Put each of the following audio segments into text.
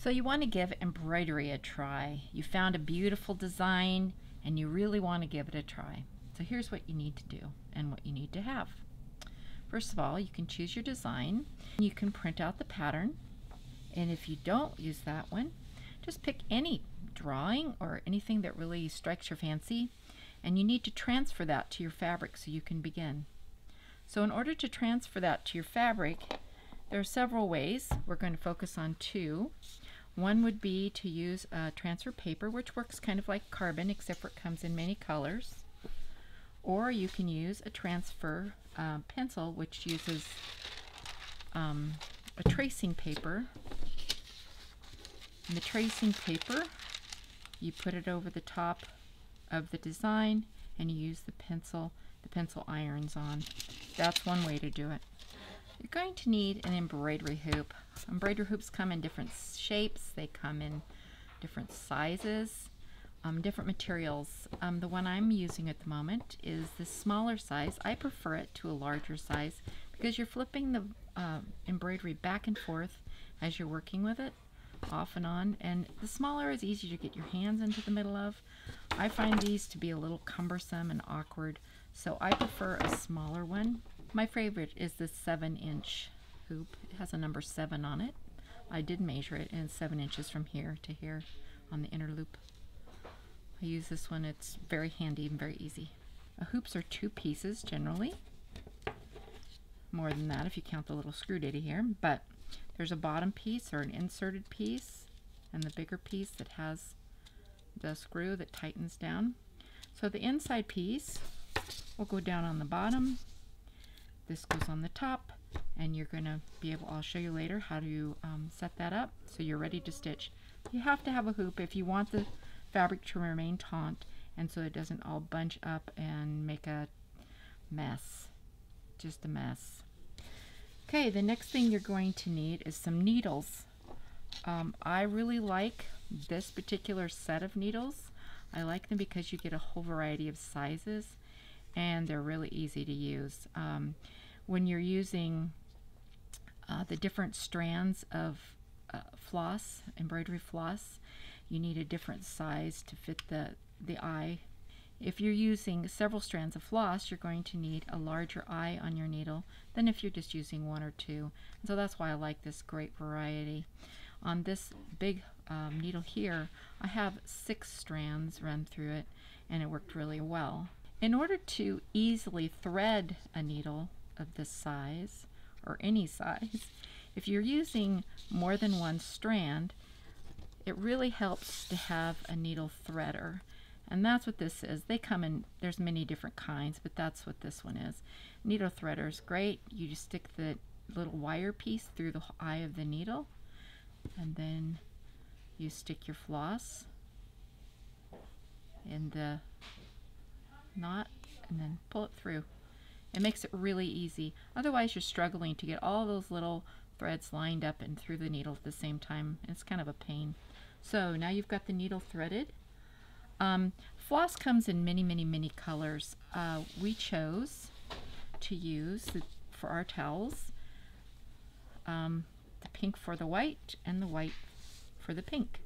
So you want to give embroidery a try. You found a beautiful design and you really want to give it a try. So here's what you need to do and what you need to have. First of all, you can choose your design. You can print out the pattern, and if you don't use that one, just pick any drawing or anything that really strikes your fancy, and you need to transfer that to your fabric so you can begin. So in order to transfer that to your fabric, there are several ways. We're going to focus on two. One would be to use transfer paper, which works kind of like carbon except for it comes in many colors. Or you can use a transfer pencil, which uses a tracing paper. And the tracing paper, you put it over the top of the design and you use the pencil irons on. That's one way to do it. You're going to need an embroidery hoop. Embroidery hoops come in different shapes, they come in different sizes, different materials. The one I'm using at the moment is the smaller size. I prefer it to a larger size because you're flipping the embroidery back and forth as you're working with it, off and on, and the smaller is easier to get your hands into the middle of. I find these to be a little cumbersome and awkward, so I prefer a smaller one. My favorite is this 7-inch hoop. It has a number 7 on it. I did measure it, and it's 7 inches from here to here on the inner loop. I use this one. It's very handy and very easy. Hoops are 2 pieces generally. More than that if you count the little screw ditty here, but there's a bottom piece or an inserted piece and the bigger piece that has the screw that tightens down. So the inside piece will go down on the bottom. This goes on the top, and you're going to be able, I'll show you later how to set that up so you're ready to stitch. You have to have a hoop if you want the fabric to remain taut and so it doesn't all bunch up and make a mess. Just a mess. Okay, the next thing you're going to need is some needles. I really like this particular set of needles. I like them because you get a whole variety of sizes and they're really easy to use. When you're using the different strands of floss, embroidery floss, you need a different size to fit the eye. If you're using several strands of floss, you're going to need a larger eye on your needle than if you're just using one or two. And so that's why I like this great variety. On this big needle here, I have 6 strands run through it, and it worked really well. In order to easily thread a needle of this size, or any size, if you're using more than one strand, it really helps to have a needle threader. And that's what this is. They come in, there's many different kinds, but that's what this one is. Needle threader is great. You just stick the little wire piece through the eye of the needle, and then you stick your floss in the knot, and then pull it through. It makes it really easy. Otherwise, you're struggling to get all those little threads lined up and through the needle at the same time. It's kind of a pain. So now you've got the needle threaded. Floss comes in many colors. We chose to use for our towels the pink for the white and the white for the pink.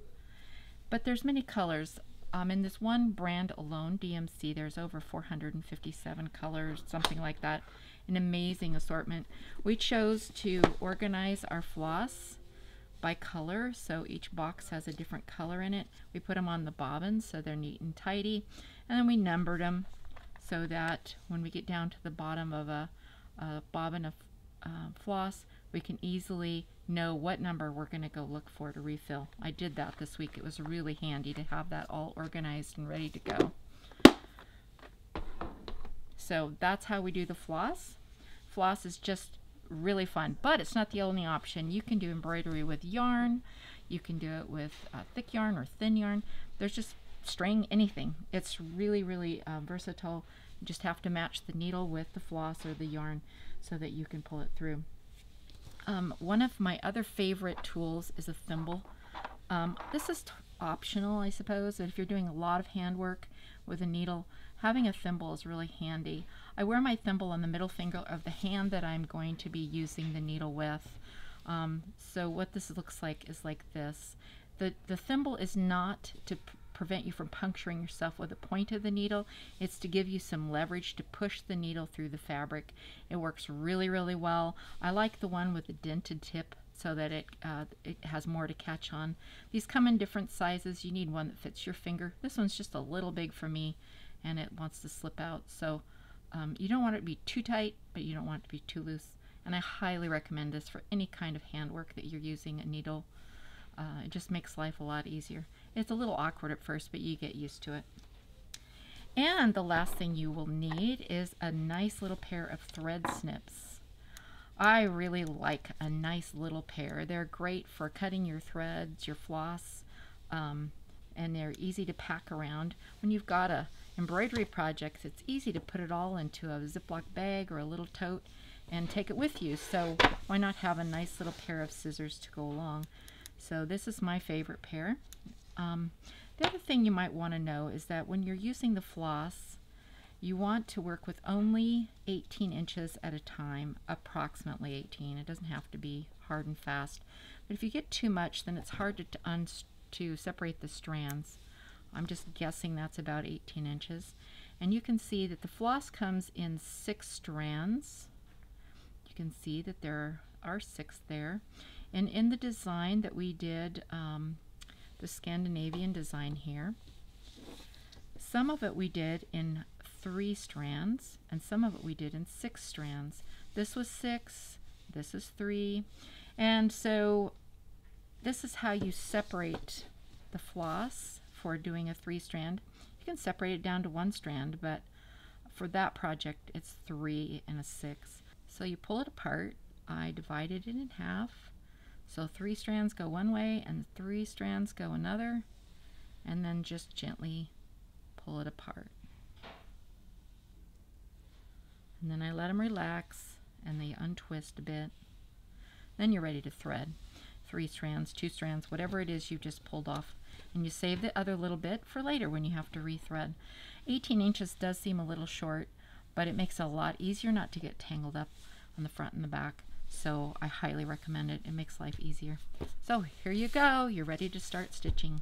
But there's many colors. In this one brand alone, DMC, there's over 457 colors, something like that. An amazing assortment. We chose to organize our floss by color, so each box has a different color in it. We put them on the bobbins so they're neat and tidy, and then we numbered them so that when we get down to the bottom of a bobbin of floss, we can easily know what number we're going to go look for to refill. I did that this week. It was really handy to have that all organized and ready to go. So that's how we do the floss. Floss is just really fun, but it's not the only option. You can do embroidery with yarn, you can do it with thick yarn or thin yarn. There's just string, anything. It's really versatile. You just have to match the needle with the floss or the yarn so that you can pull it through. One of my other favorite tools is a thimble. This is optional, I suppose, but if you're doing a lot of handwork with a needle, having a thimble is really handy. I wear my thimble on the middle finger of the hand that I'm going to be using the needle with. So what this looks like is like this. The thimble is not to prevent you from puncturing yourself with the point of the needle. It's to give you some leverage to push the needle through the fabric. It works really, really well. I like the one with the dented tip so that it has more to catch on. These come in different sizes. You need one that fits your finger. This one's just a little big for me, and it wants to slip out. So you don't want it to be too tight, but you don't want it to be too loose. And I highly recommend this for any kind of handwork that you're using a needle. It just makes life a lot easier. It's a little awkward at first, but you get used to it. And the last thing you will need is a nice little pair of thread snips. I really like a nice little pair. They're great for cutting your threads, your floss, and they're easy to pack around. When you've got a embroidery project, it's easy to put it all into a Ziploc bag or a little tote and take it with you. So why not have a nice little pair of scissors to go along? So this is my favorite pair. The other thing you might want to know is that when you're using the floss, you want to work with only 18 inches at a time, approximately 18. It doesn't have to be hard and fast. But if you get too much, then it's hard to separate the strands. I'm just guessing that's about 18 inches. And you can see that the floss comes in 6 strands. You can see that there are 6 there. And in the design that we did, the Scandinavian design here, some of it we did in 3 strands, and some of it we did in 6 strands. This was 6, this is 3, and so this is how you separate the floss for doing a 3 strand. You can separate it down to 1 strand, but for that project it's 3 and a 6. So you pull it apart. I divided it in half. So 3 strands go one way and 3 strands go another, and then just gently pull it apart. And then I let them relax and they untwist a bit. Then you're ready to thread. 3 strands, 2 strands, whatever it is you've just pulled off. And you save the other little bit for later when you have to rethread. 18 inches does seem a little short, but it makes it a lot easier not to get tangled up on the front and the back. So I highly recommend it. It makes life easier. So here you go. You're ready to start stitching.